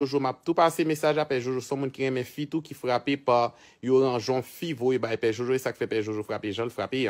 Jojo m'a tout passé message à Pè Jojo, son monde qui aime fi tout qui frappé par Yoranjon fi voye bay Pè Jojo et ça fait Pè Jojo frappé, Jean le frappé.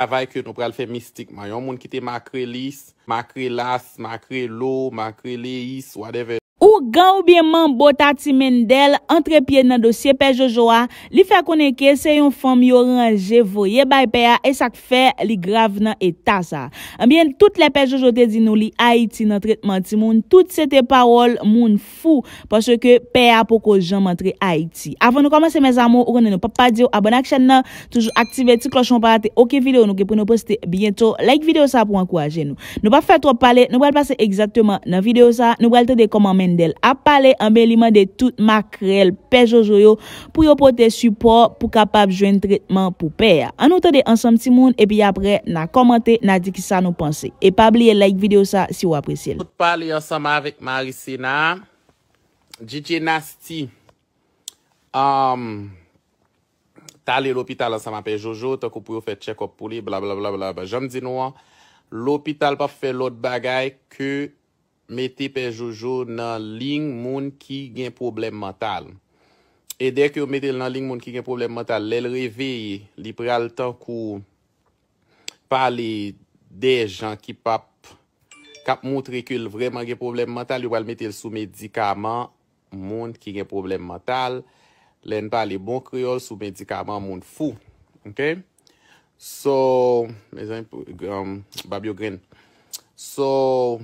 Travail que nous pral faire mystiquement, yon monde qui te macré lis, macré las, macré l'eau, macré leis, whatever. Ou ga ou bien mambo tati Mendel entre pied dans dossier Pè Jojo a, li fait connaître c'est une femme Yoranjé voye bay Pè a et ça fait li grave dans état ça. Eh bien toutes les Pè Jojo te dit nous li Haïti dans traitement ti moun, toutes c'était parole moun fou parce que Pè a poko jam entre Haïti. Avant nous commencer mes amours, on ne peut pas dire abonner à la chaîne, toujours activer petit clochon pour rater aucune vidéo nous que pour nous poster bientôt. Like vidéo ça pour encourager nous. Nous pas faire trop parler, nous va passer exactement dans vidéo ça, nous va tenter comment Mendel a parlé en béliement de toute maquerelle Pè Jojo yo pour yo porter support pour capable joindre traitement pour père. En nous tendez ensemble ti moun et puis après n'a commenté, n'a dit qui ça nous penser. Et pas oublier like vidéo ça si vous appréciez. Nous parler ensemble avec Marie Sena, Gigi Nastie. T'allé l'hôpital ensemble avec Pè Jojo, tant qu'on pour faire check-up pour lui blablabla bla. J'aime dire non, l'hôpital pas faire l'autre bagaille que mettez Pè Jojo dans ligne moun qui gen problème mental. Et dès que vous mettez dans ligne moun qui gen problème mental, l'elle réveille, li pral temps kou parler des gens qui pap k'ap montre que vraiment gen problème mental, yo pral mettre sous médicament moun qui gen problème mental, l'en parler bon créole sous médicament moun fou. OK? So, mes amis Babio Green. So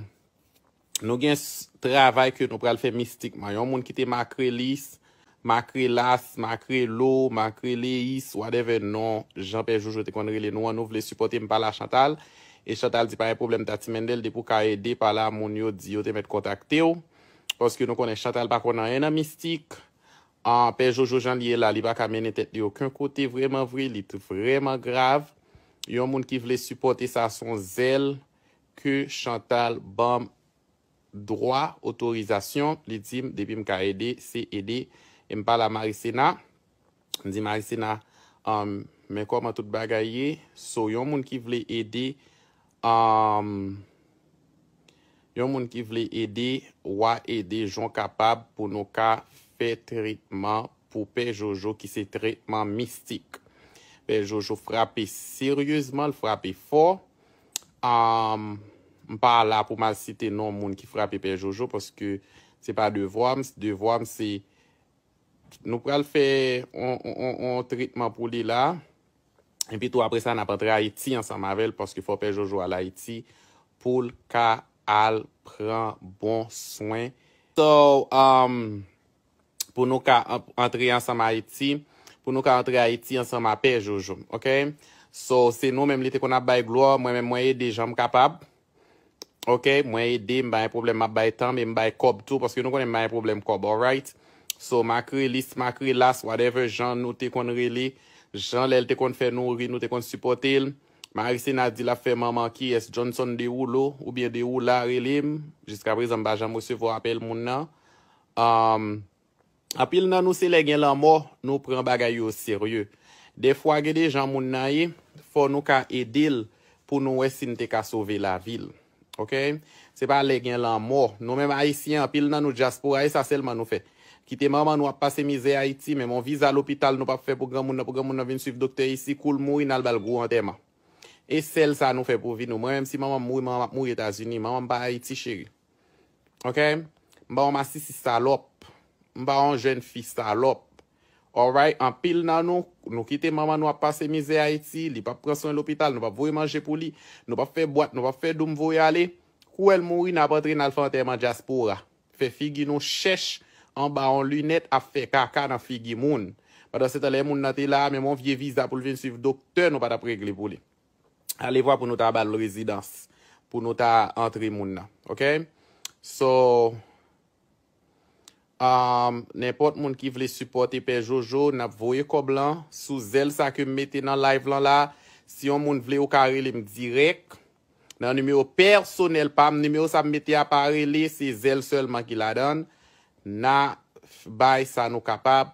nous gen travail que nous pral faire mystiquement. Yon moun qui te macré lis, macré las, macré l'eau, macré leis, whatever non, Jean-Pierre Jojo te konre le nou, nous voulons supporter par la Chantal et Chantal dit pas un problème tati Mendel de pou ka aider par la moun yo di yo te met contacter parce que nous connaît Chantal pas qu'on a un mystique. En Pè Jojo Jean lié là, li pa ka mener tête de aucun côté vraiment vrai, li vraiment grave. Yon moun qui voulait supporter ça son zèle que Chantal bam droit, autorisation, les dit, depuis que je aidé, c'est aider. Je me parle à Marie Sena. Je dis, Marie Sena, mais comment tout bagaille, so yon moun ki vle aider, yon moun ki vle aider, ou a aider, gens capables pour nous faire traitement pour Pè Jojo, qui c'est traitement mystique. Pè Jojo frappé sérieusement, le frappé fort. Pas là pour mal citer non monde qui frappe Pè Jojo parce que c'est pas devoir c'est nous pral faire on traitement pour lui là et puis tout après ça n'a pas entré Haïti ensemble avec parce que faut Pè Jojo à Haïti pour qu'à al prend bon soin so, pour nous qu'à entrer ensemble Haïti pour nous qu'à entrer Haïti ensemble à Pè Jojo. OK so c'est nous même l'été qu'on a bail gloire moi même moi des gens capables. OK, moi aider, m'ba un problème m'a bail temps, mais m'ba cob tout parce que nous connaissons un problème cob, alright? So macré liste, macré las, whatever, Jean nous te kon relé, Jean l'elle te kon fait nourrir, nous te kon supporter. Marie Sena dit la fait maman qui est Johnson de Oulo ou bien de Oula relim, jusqu'à présent m'ba jamais recevoir appel moun nan. Appel nan nous c'est les gen la mort, nous prend bagay au sérieux. Des fois gen des gens moun nan yé, faut nous ka aider pour nous si nous te ka sauver la ville. OK, c'est pas les gens la mort. Nous même haïtiens pile dans nous diaspora et ça seulement nous fait. Quitter maman nous a passé misère Haïti mais mon visa à l'hôpital nous pas fait pour grand monde vinn suivre docteur ici cool mourir dans le gros enterrement. Et celle ça nous fait pour vivre nous même si maman mourir États-Unis, maman pas Haïti chérie. OK, bon ma si salope. M'ba on jeune fille salope. Alright, en pile nan nous, nous quitter maman nous a passé misère Haïti, li pas prendre soin l'hôpital, nous pas voyer manger pour lui, nous pas faire boîte, nous pas faire doum voyer aller. Ou elle mourir n'a pas entrer dans l'enterrement diaspora. Fait figi nous cherche en bas en lunette à faire caca dans figi moun. Pendant ce temps les moun nan té là, mais mon vieux visa pour venir suivre docteur, nous pas t'a régler pour lui. Allez voir pour nous ta balle résidence pour nous ta entrer moun nan. OK? So n'importe monde qui veut supporter Pè Jojo n'a voyé coblan sous zèle ça que mettez dans live là si on monde veut au carré me direct dans numéro personnel pas numéro ça mettez à parler c'est zèle seulement qui la donne n'a bail ça nous capable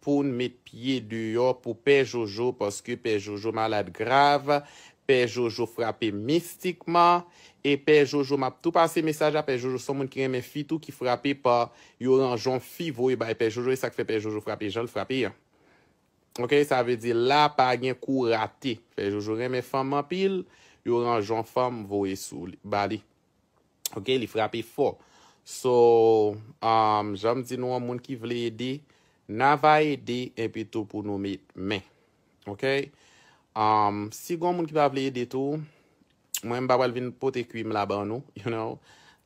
pour mettre pied dehors pour Pè Jojo parce que Pè Jojo malade grave Pè Jojo frappé mystiquement et Pè Jojo m'a tout passé message à Pè Jojo son monde qui aime fi tout qui frappé par Yoran Jean Fivo et Pè Jojo et ça fait Pè Jojo frappé Jean le frappé. OK, ça veut dire là pas gain coup raté. Pè Jojo aime femme en pile, Yoran Jean femme voyé sous bali. OK, il frappé fort. So j'aime dire nous un monde qui veut aider, n'a va aider et puis tout pour nous mettre main. OK? Si gon moun ki pa vle aider tout, moi même pas vinn pote cuim là ban nous, you know.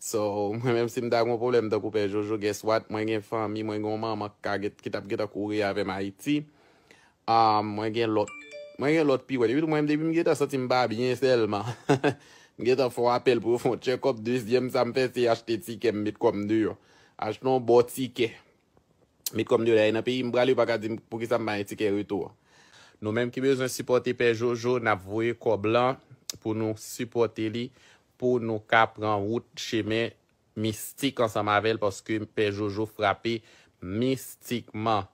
So moi même si m'da gon problème de Pè Jojo, guess what, moi gen famille, moi gon maman ki tap geta courir avec Haïti. Moi gen l'autre pi ouais, moi même depuis m'geta senti m'ba bien seulement. M'geta fò appel pour fon check up deuxième, ça me fait c'est acheter ticket met comme deux. Acheton bon ticket. Mais comme deux là dans pays m'bralé pas ka di pour ki ça m'a ticket retour. Nous même qui besoin supporter Pè Jojo, n'a voyé corps blanc pour nous supporter lui pour nous cap en route chemin mystique ensemble avec parce que Pè Jojo frappé mystiquement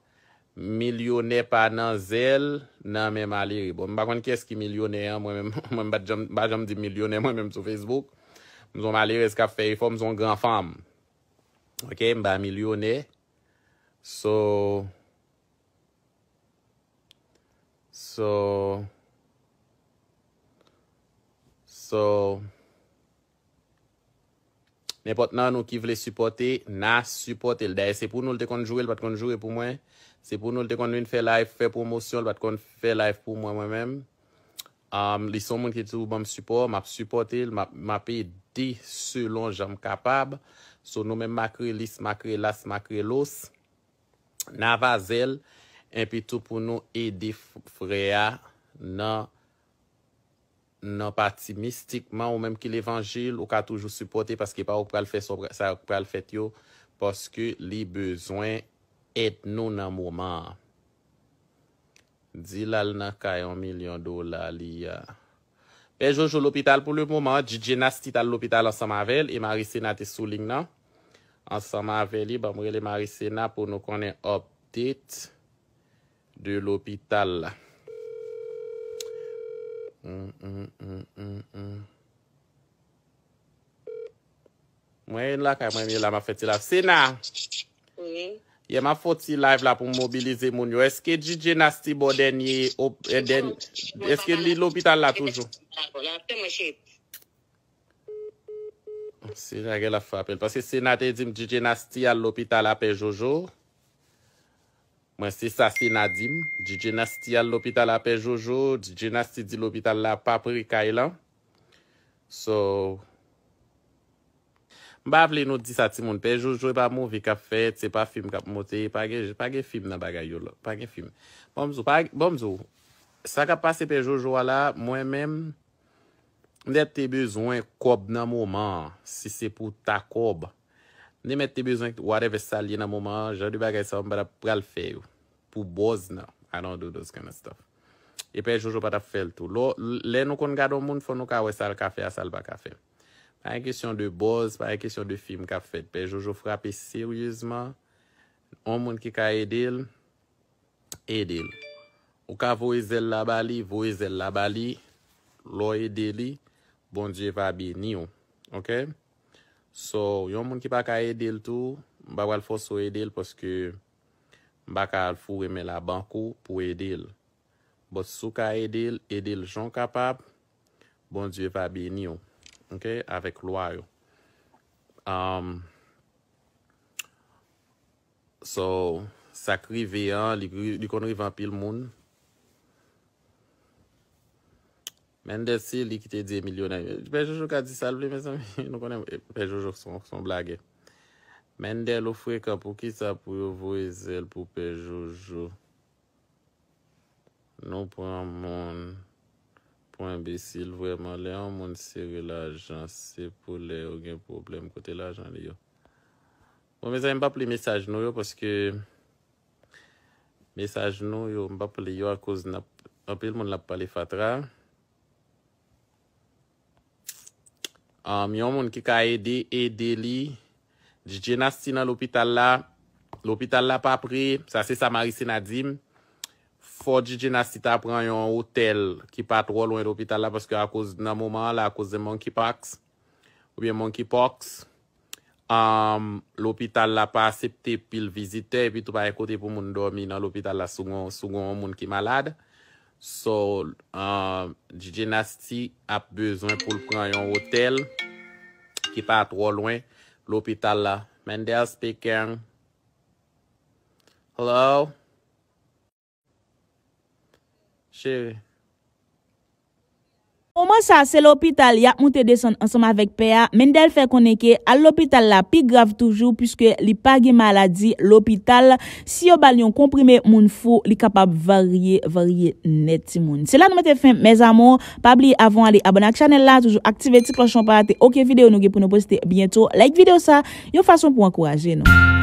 millionnaire pas dans zèle nan même aller bon pas connait qu'est-ce qui millionnaire moi même moi pas jamais dit millionnaire moi même sur Facebook nous on aller est-ce qu'a fait forme son grand femme OK m'ba millionnaire So n'importe nan nous qui voulait supporter, n'a supporter. D'ailleurs, c'est pour nous le qu'on jouer, le qu'on jouer pour moi. C'est pour nous le qu'on vient faire live, faire promotion, le qu'on fait live pour moi-même. Les sont monde qui tout bon support, m'a supporter, m'a payer selon j'aime capable. So nous même macré liste, macré las, macré los. Navazel et puis tout pour nous aider frère non parti mystiquement ou même que l'évangile ou qu'a toujours supporter parce que pas ou pral faire ça ou pral fait yo parce que les besoins aide nous dans moment dit là nan kay $1 million li a Pè Jojo l'hôpital pour le moment Gigi Nastie à l'hôpital ensemble avec et Marie Sena te souligne là ensemble avec lui ba m'rele Marie Sena pour nous connaître update de l'hôpital. Moi là quand moi là m'a fait la Sénat. Oui. Il m'a fait live là pour mobiliser mon yo. Est-ce que Gigi Nastie bon dernier est-ce que l'hôpital là toujours? C'est là qu'elle a frappé parce que Sénat te dit Gigi Nastie à l'hôpital à Pè Jojo. Moi c'est ça c'est Nadim, Djinasty à l'hôpital à Pè Jojo, Djinasty dit l'hôpital là pas pris Kailan. So m'ba vle nous dit ça ti moun Pè Jojo pas mauvais qu'a fait, c'est pas film qu'a monté, pas film dans bagay yo là, pas gen film. Bonzo. Ça qu'a passé Pè Jojo là, moi même m'dèt tes besoin kob nan moment, si c'est pour ta kob. Ni met tes besoins whatever ça lié dans moment genre de bagage ça on va pas le faire pour boss non I don't do those kind of stuff et Pè Jojo pas faire tout les nous qu'on garde au monde faut nous ka ouais ça le café à ça le pas café pas question de boss pas question de film qu'a fait Pè Jojo frappé sérieusement on monde qui ka aider ou ka voiser la bali lo aider li bon Dieu va bénir OK. So, yon moun ki pa ka aider tout, m'ba wal fòs ou aider parce que m'ba ka foure mais la banque pour aider. Bon sou ka aider gens capables. Bon Dieu va bénir. OK, avec gloire. So, ça crive an, li kon rive an pile moun. Mendel si li ki te di millionnaire. Pè Jojo ka di salve mes amis, nous connaissons Pè Jojo son blague. Mendel offre ka pour qui ça pour voiser pour Pè Jojo. Non pour un monde pour imbécile vraiment les un monde serrer l'argent, c'est pour les aucun problème côté l'argent li yo. Bon mes amis, pas plus message nou yo parce que message nou yo m'pa plus yo à cause n'a un peu le monde l'a parlé fatra. Yon moun ki ka aider li. Djinasty dans l'hôpital là. L'hôpital là pas pris. Ça c'est ça Marie Sena dim. faut Djinasty prend un hôtel qui pas trop loin de l'hôpital là parce que à cause d'un moment là à cause de monkeypox ou bien monkeypox l'hôpital là pas accepté pile visiter et puis tout pas écouter pour monde dormir dans l'hôpital là souvent monde qui malade. So Gigi Nastie a besoin pour prendre un hôtel qui pas trop loin l'hôpital là. Mendel speaking. Hello. Chérie. Comment ça c'est l'hôpital y a monté descendre ensemble avec Péa. Mendel fait connaître à l'hôpital là plus grave toujours puisque li pa gen maladie l'hôpital si yo bal yon comprimé moun fou li capable varier net ti moun. C'est là nous mette fin mes amours, pas oublier avant aller abonner à channel là toujours activer petit clochon pour rater aucune vidéo nous pour nous poster bientôt. Like vidéo ça, yon façon pour encourager nous.